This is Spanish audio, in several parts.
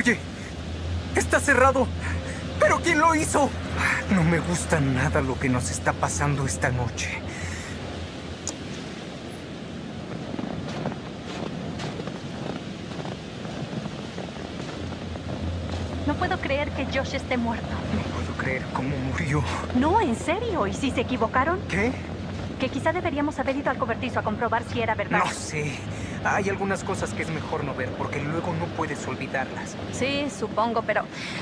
Oye, está cerrado. ¿Pero quién lo hizo? No me gusta nada lo que nos está pasando esta noche. No puedo creer que Josh esté muerto. No puedo creer cómo murió. No, en serio. ¿Y si se equivocaron? ¿Qué? Que quizá deberíamos haber ido al cobertizo a comprobar si era verdad. No sé. Hay algunas cosas que es mejor no ver, porque luego no puedes olvidarlas. Sí, supongo, pero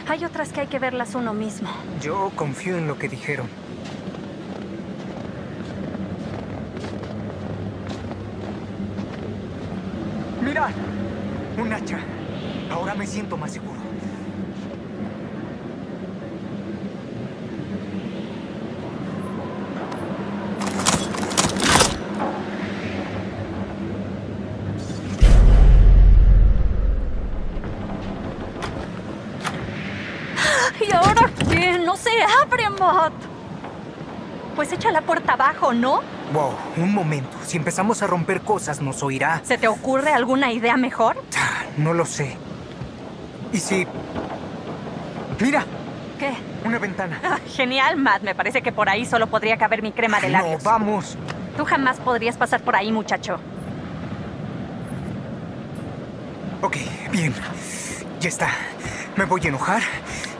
hay otras que hay que verlas uno mismo. Yo confío en lo que dijeron. ¡Mirad! Un hacha. Ahora me siento más seguro. Pues echa la puerta abajo, ¿no? Wow, un momento. Si empezamos a romper cosas, nos oirá. ¿Se te ocurre alguna idea mejor? No lo sé. ¿Y si...? ¡Mira! ¿Qué? Una ventana. Ah, genial, Matt. Me parece que por ahí solo podría caber mi crema de labios. ¡No, vamos! Tú jamás podrías pasar por ahí, muchacho. Ok, bien. Ya está. Me voy a enojar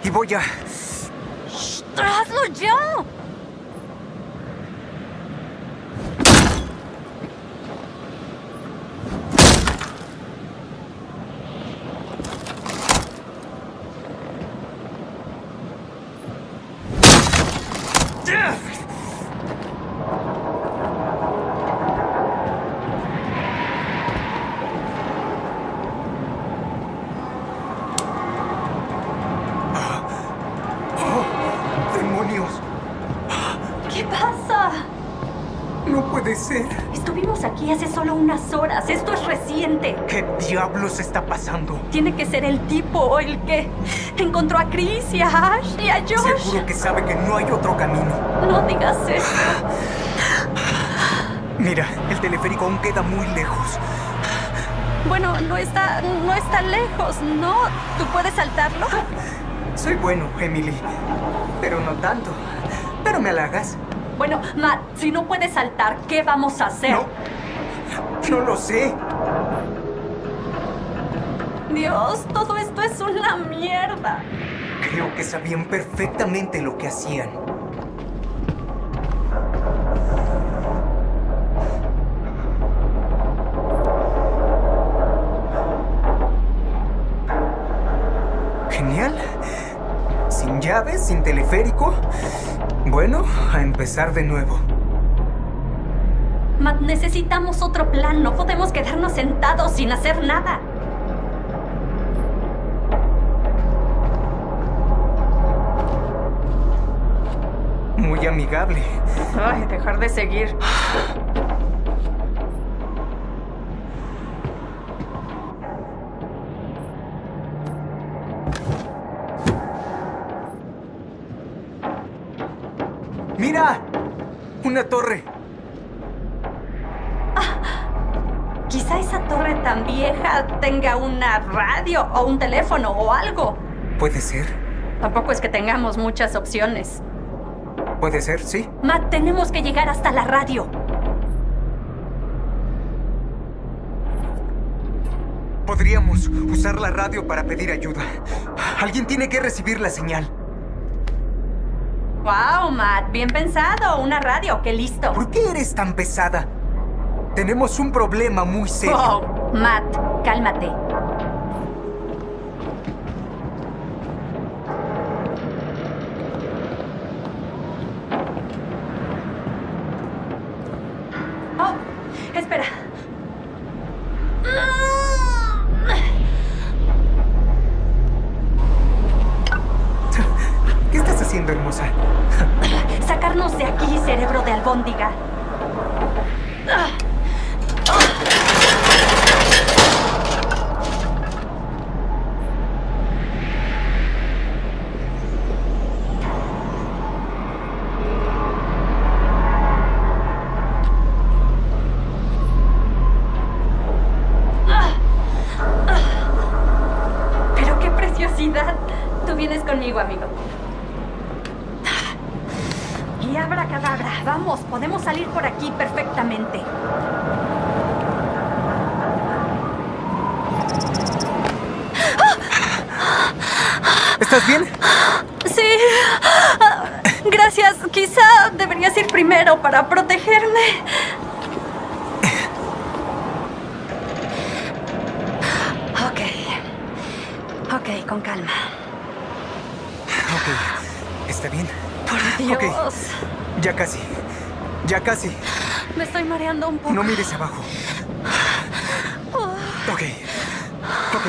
y voy a... ¡Hazlo ya! Estuvimos aquí hace solo unas horas. Esto es reciente. ¿Qué diablos está pasando? Tiene que ser el tipo el que encontró a Chris y a Ash y a Josh. Seguro que sabe que no hay otro camino. No digas eso. Mira, el teleférico aún queda muy lejos. Bueno, no está lejos, ¿no? ¿Tú puedes saltarlo? Soy bueno, Emily. Pero no tanto. Pero me halagas. Bueno, Matt, si no puedes saltar, ¿qué vamos a hacer? No lo sé. Dios, todo esto es una mierda. Creo que sabían perfectamente lo que hacían. Genial. Sin llaves, sin teleférico... Bueno, a empezar de nuevo. Matt, necesitamos otro plan. No podemos quedarnos sentados sin hacer nada. Muy amigable. Ay, dejar de seguir. ¡Mira! ¡Una torre! Ah, quizá esa torre tan vieja tenga una radio o un teléfono o algo. Puede ser. Tampoco es que tengamos muchas opciones. Puede ser, sí. Matt, tenemos que llegar hasta la radio. Podríamos usar la radio para pedir ayuda. Alguien tiene que recibir la señal. ¡Wow, Matt! ¡Bien pensado! ¡Una radio! ¡Qué listo! ¿Por qué eres tan pesada? Tenemos un problema muy serio. Oh, Matt, cálmate. Oh, espera. ¿Qué estás haciendo, hermosa? Sacarnos de aquí, cerebro de albóndiga. Abracadabra. Vamos, podemos salir por aquí perfectamente. ¿Estás bien? Sí. Gracias. Quizá deberías ir primero para protegerme. Ok. Ok, con calma. Ok. ¿Está bien? Por Dios. Okay. Ya casi. Ya casi. Me estoy mareando un poco. No mires abajo. Ok. Ok.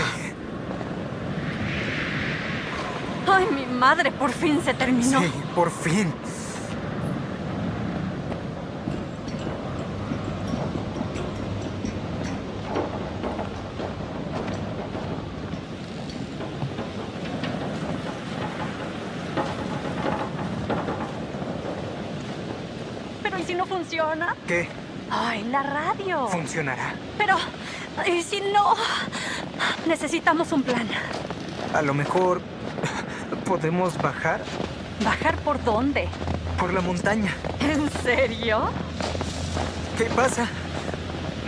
¡Ay, mi madre! Por fin se terminó. Sí, por fin. ¿Pero y si no funciona? ¿Qué? ¡Ay, la radio! Funcionará. Pero, ¿y si no? Necesitamos un plan. A lo mejor... ¿podemos bajar? ¿Bajar por dónde? Por la montaña. ¿En serio? ¿Qué pasa?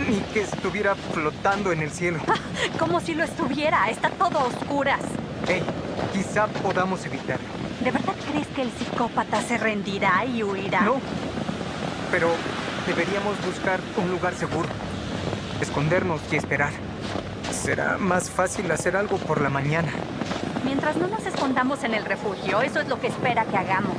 Ni que estuviera flotando en el cielo. Como si lo estuviera. Está todo a oscuras. Hey, quizá podamos evitarlo. ¿De verdad crees que el psicópata se rendirá y huirá? No. Pero deberíamos buscar un lugar seguro. Escondernos y esperar. Será más fácil hacer algo por la mañana. Mientras no nos escondamos en el refugio, eso es lo que espera que hagamos.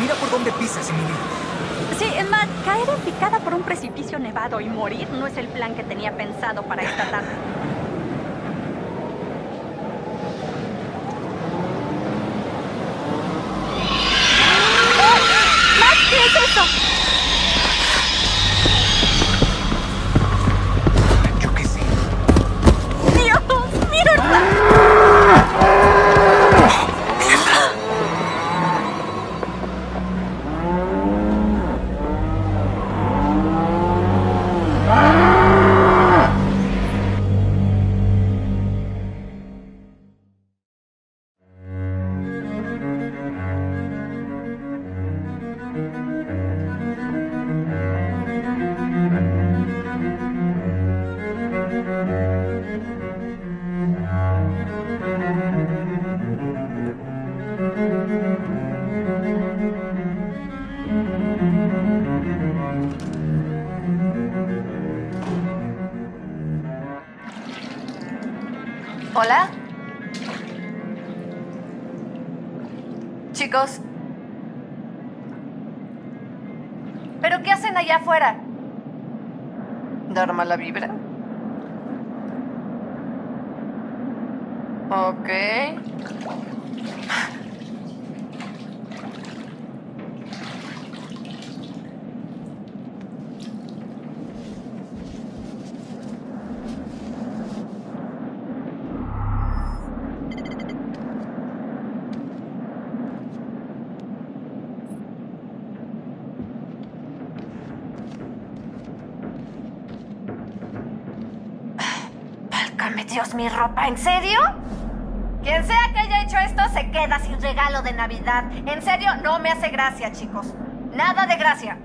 Mira por dónde pisas, Emily. Sí, Matt, caer en picada por un precipicio nevado y morir no es el plan que tenía pensado para esta tarde. ¡Oh! ¡Matt, qué es eso! ¿Hola? Chicos. ¿Pero qué hacen allá afuera? ¿Dar mala vibra? Ok. Dios, mi ropa, ¿en serio? Quien sea que haya hecho esto se queda sin regalo de Navidad. En serio, no me hace gracia, chicos. Nada de gracia.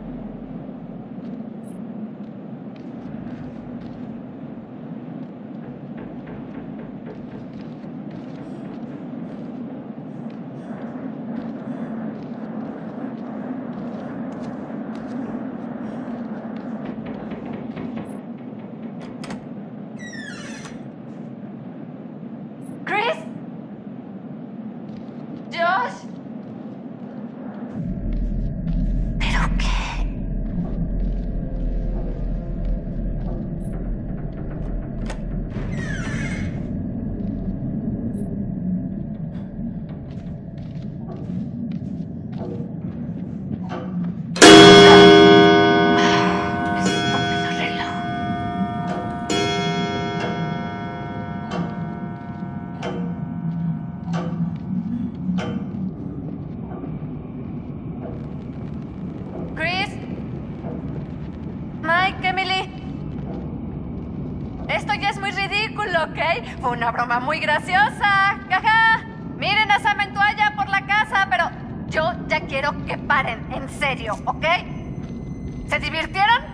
¿ok? Fue una broma muy graciosa. ¡Jaja! Miren a Sam en toalla por la casa, pero yo ya quiero que paren, en serio, ¿ok? ¿Se divirtieron?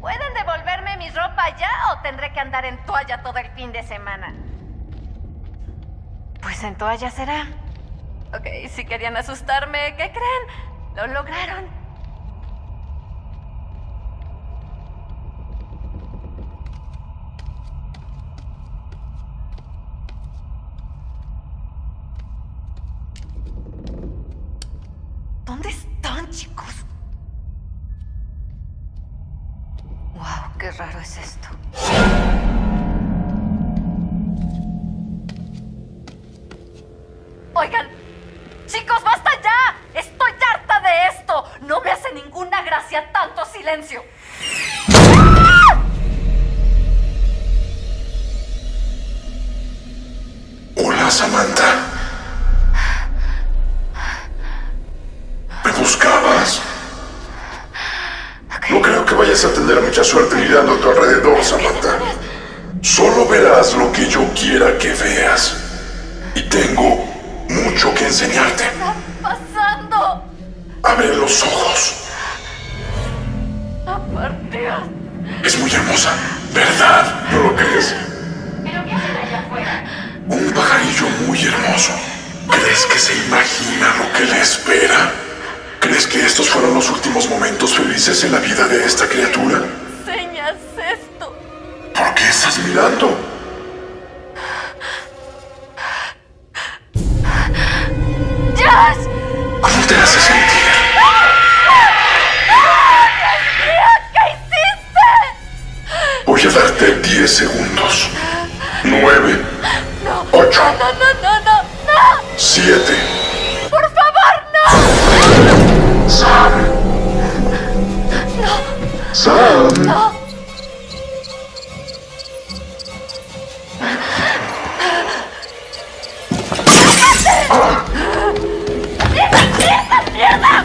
¿Pueden devolverme mi ropa ya o tendré que andar en toalla todo el fin de semana? Pues en toalla será. Ok, si querían asustarme, ¿qué creen? Lo lograron. ¿Dónde están, chicos? Wow, qué raro es esto. Oigan, chicos, basta ya. Estoy harta de esto. No me hace ninguna gracia tanto silencio. ¡Ah! Hola, Samantha. Me buscabas. No creo que vayas a tener mucha suerte mirando a tu alrededor, Samantha. Solo verás lo que yo quiera que veas. Y tengo mucho que enseñarte. ¿Qué está pasando? Abre los ojos. Es muy hermosa, ¿verdad? ¿No lo crees? ¿Pero qué hacen allá afuera? Un pajarillo muy hermoso. ¿Crees que se imagina lo que le espera? ¿Crees que estos fueron los últimos momentos felices en la vida de esta criatura? ¿Por qué enseñas esto? ¿Por qué estás mirando? ¡Josh! ¿Cómo te hace sentir? ¡Oh, Dios mío! ¿Qué hiciste? Voy a darte 10 segundos. 9. No. 8. No. 7. ¡Por favor, no! Sam. No. Sam. No. ¡Ah! ¡Mierda!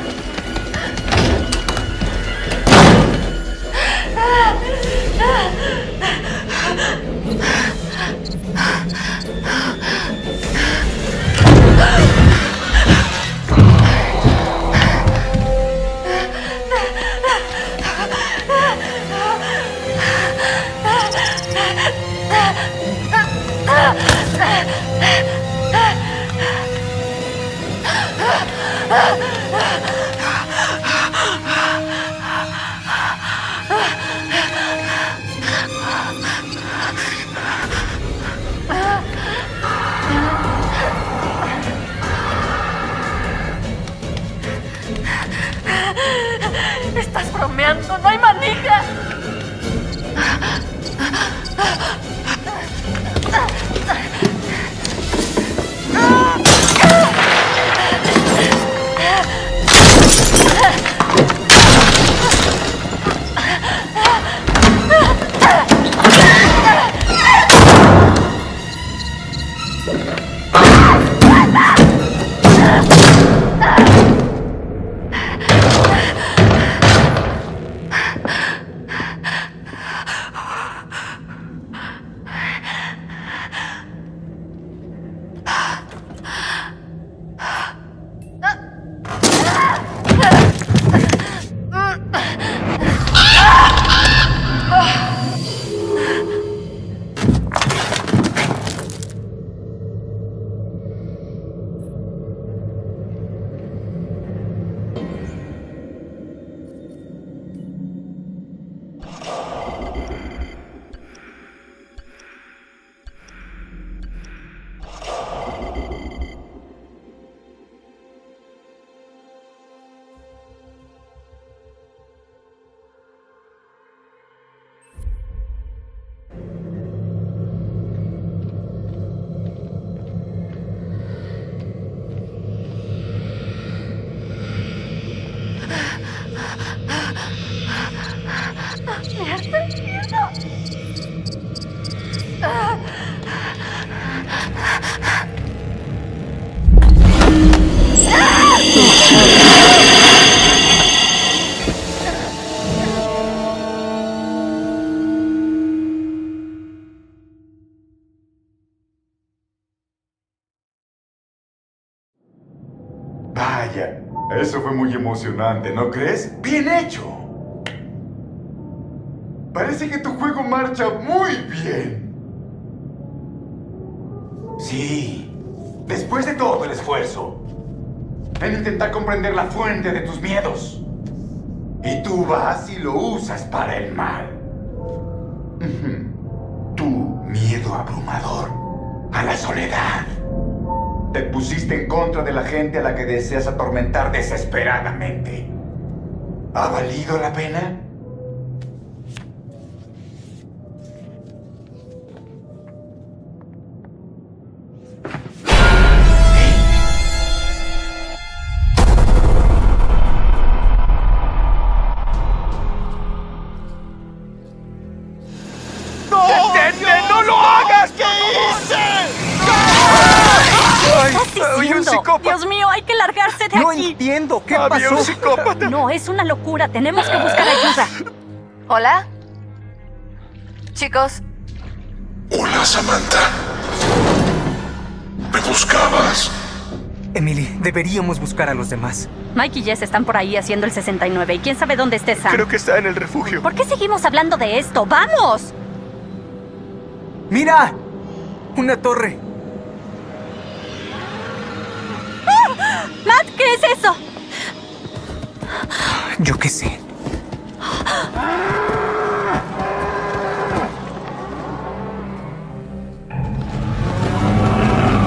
¿Estás bromeando? ¡No hay manija! Vaya, eso fue muy emocionante, ¿no crees? ¡Bien hecho! Parece que tu juego marcha muy bien. Sí, después de todo el esfuerzo, en intentar comprender la fuente de tus miedos. Y tú vas y lo usas para el mal. Tu miedo abrumador a la soledad. Te pusiste en contra de la gente a la que deseas atormentar desesperadamente. ¿Ha valido la pena? Dios mío, hay que largarse de aquí. No entiendo, ¿qué pasó? Un psicópata. No, es una locura, tenemos que buscar ayuda. ¿Hola? Chicos. Hola, Samantha. ¿Me buscabas? Emily, deberíamos buscar a los demás. Mike y Jess están por ahí haciendo el 69 y quién sabe dónde esté Sam. Creo que está en el refugio. ¿Por qué seguimos hablando de esto? ¡Vamos! ¡Mira! Una torre. Matt, ¿qué es eso? Yo qué sé.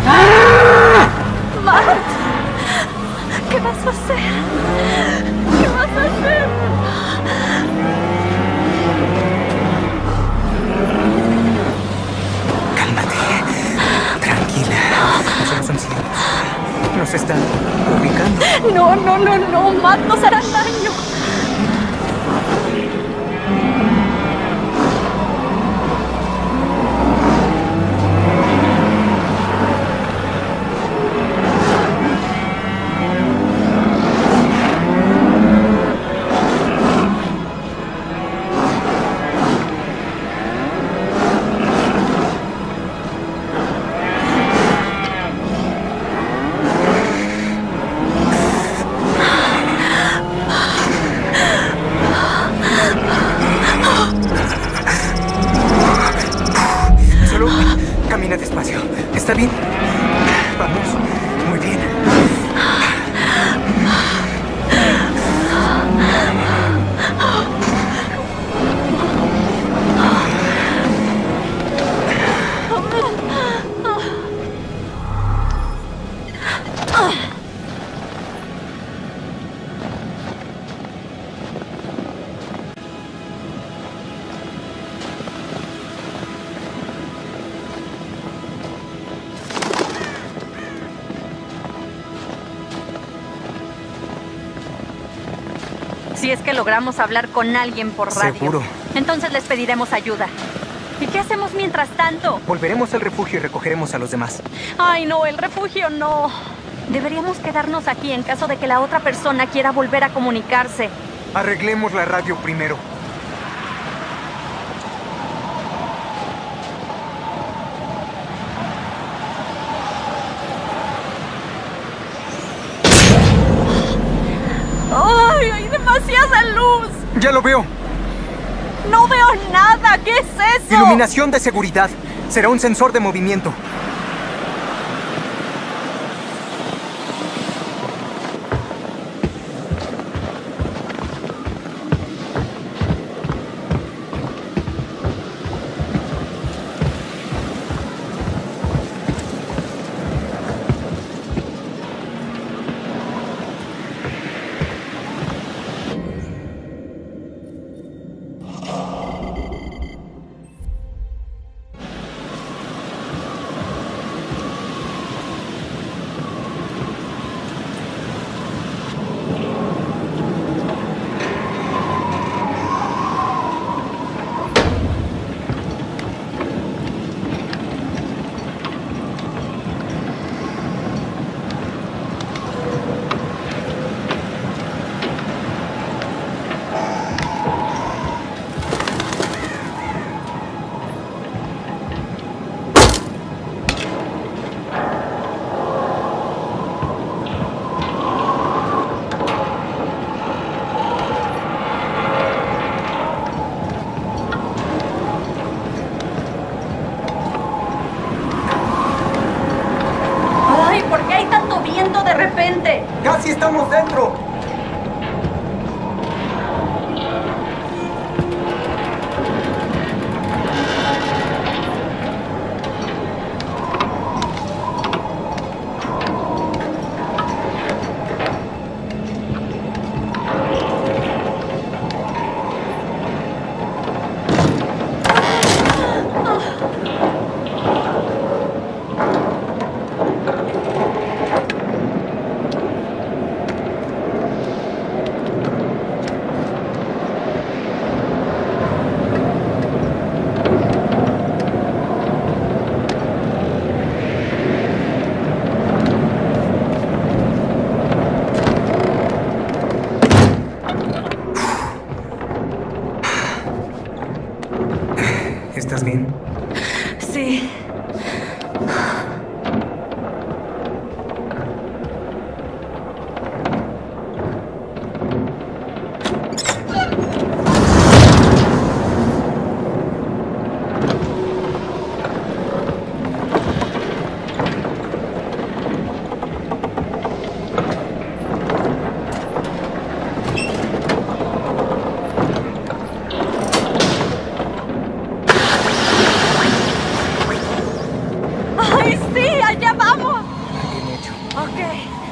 Matt, ¿qué vas a hacer? ¿Qué vas a hacer? Cálmate. Tranquila. Nosotros somos amigos. Nos están ubicando. No, no, no, no, Matt, nos harán daño. Si es que logramos hablar con alguien por radio. Seguro. Entonces les pediremos ayuda. ¿Y qué hacemos mientras tanto? Volveremos al refugio y recogeremos a los demás. Ay, no, el refugio no. Deberíamos quedarnos aquí en caso de que la otra persona quiera volver a comunicarse. Arreglemos la radio primero. Ya lo veo. No veo nada. ¿Qué es eso? Iluminación de seguridad. Será un sensor de movimiento. mundo de repente. Casi estamos dentro. ¿Estás bien? Sí.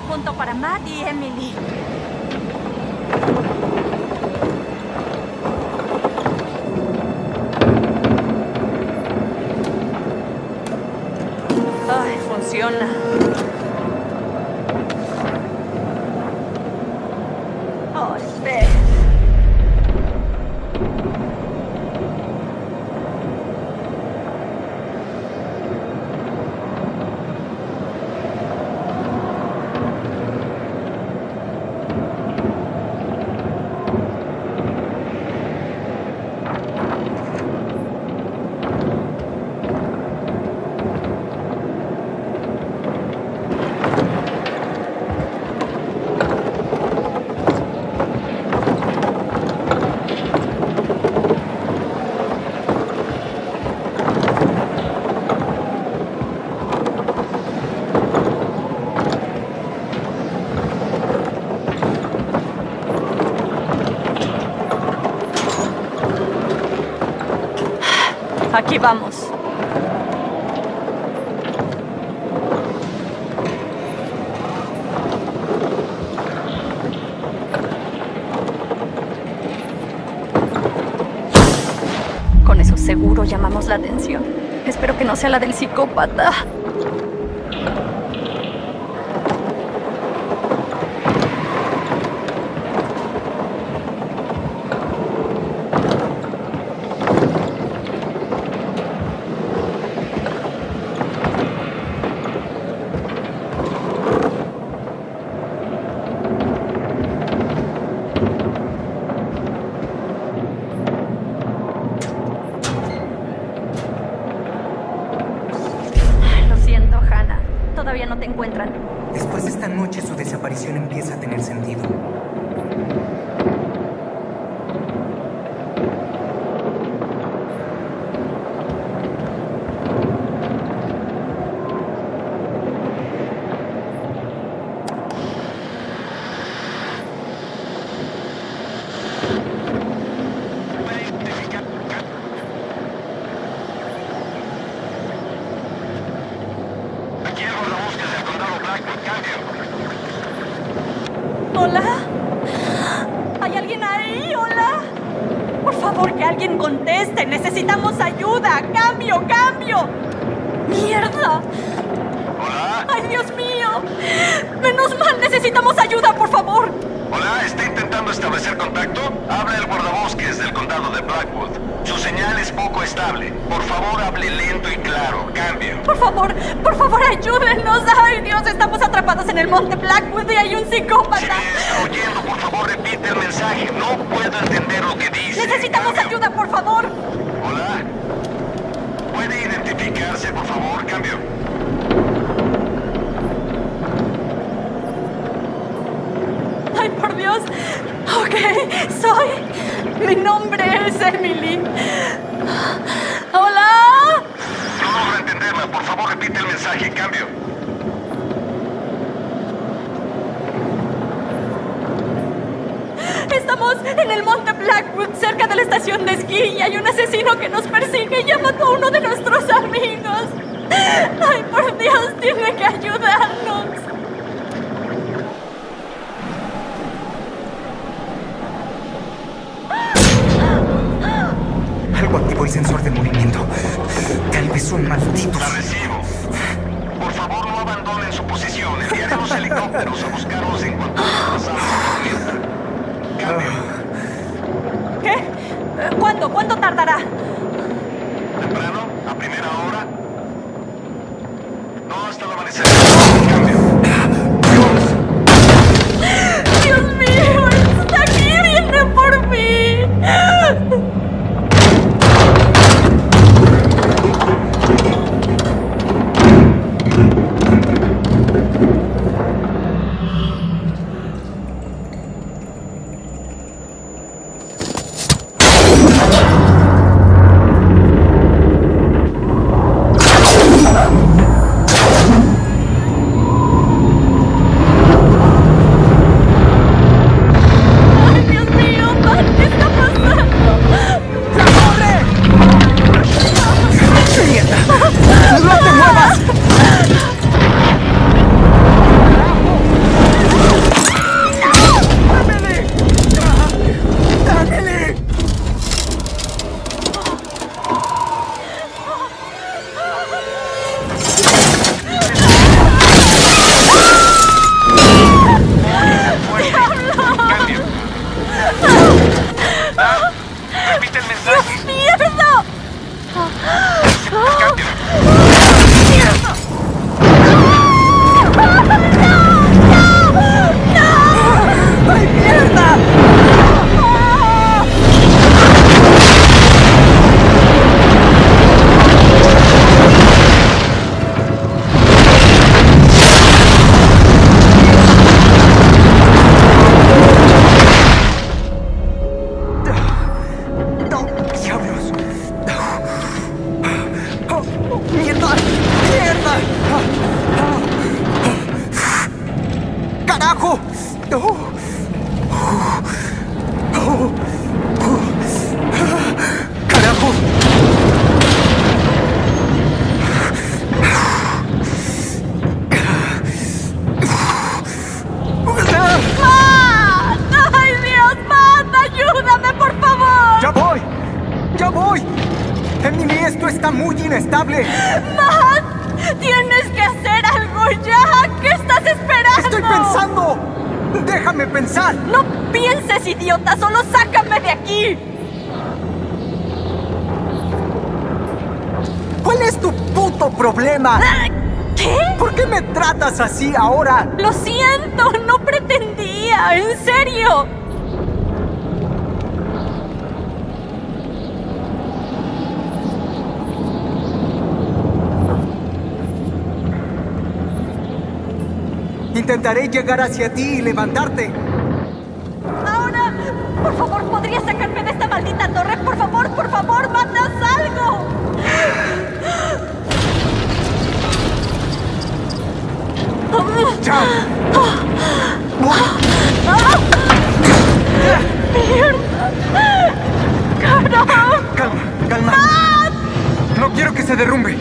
Punto para Matt y Emily. Ay, funciona. Oh, espera. Aquí vamos. Con eso seguro llamamos la atención. Espero que no sea la del psicópata. Todavía no te encuentran. Después de esta noche, su desaparición empieza a tener sentido. ¿Hola? ¿Hay alguien ahí? ¿Hola? Por favor, que alguien conteste. Necesitamos ayuda. ¡Cambio, cambio! ¡Mierda! ¿Hola? ¡Ay, Dios mío! ¡Menos mal! Necesitamos ayuda, por favor. Hola, está intentando establecer contacto. Habla el guardabosques del condado de Blackwood. Su señal es poco estable. Por favor, hable lento y claro. Cambio. Por favor, ayúdenos. Ay, Dios, estamos atrapados en el monte Blackwood y hay un psicópata. Si me está oyendo, por favor, repite el mensaje. No puedo entender lo que dice. Necesitamos ayuda, por favor. Hola. ¿Puede identificarse, por favor? Cambio. Ay, por Dios. Ok, Mi nombre es Emily. ¡Hola! No logro entenderla. Por favor, repite el mensaje. Cambio. Dios! En el monte Blackwood, cerca de la estación de esquí, hay un asesino que nos persigue y ya mató a uno de nuestros amigos. ¡Ay, por Dios! Tiene que ayudarnos. Algo activó el sensor de movimiento. Tal vez son malditos. La recibo. Por favor, no abandonen su posición. Enviaremos helicópteros a buscarlos en cuanto pasamos la tormenta. Cambio. ¿Qué? ¿Cuánto tardará? Temprano, a primera hora. No hasta el amanecer. Cambio. ¡Dios! ¡Dios mío! ¡Está aquí! ¡Viene por mí! Así ahora. Lo siento, no pretendía, en serio. Intentaré llegar hacia ti y levantarte. Ahora, por favor, ¿podrías sacarme de esta maldita torre? Por favor, matas algo. ¡Chao! ¡Mierda! ¡Carajo! Calma, calma. No quiero que se derrumbe.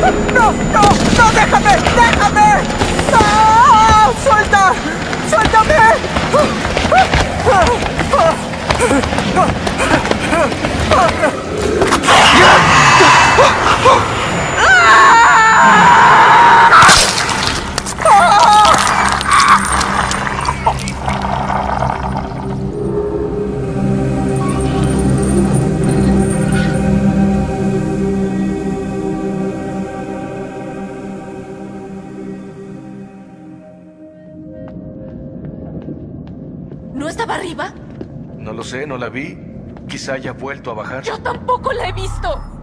¡No! ¡No! ¡No! ¡Déjame! ¡Déjame! ¡No! ¡Suelta! ¡Suéltame! ¿No estaba arriba? No lo sé, no la vi. Quizá haya vuelto a bajar. ¡Yo tampoco la he visto!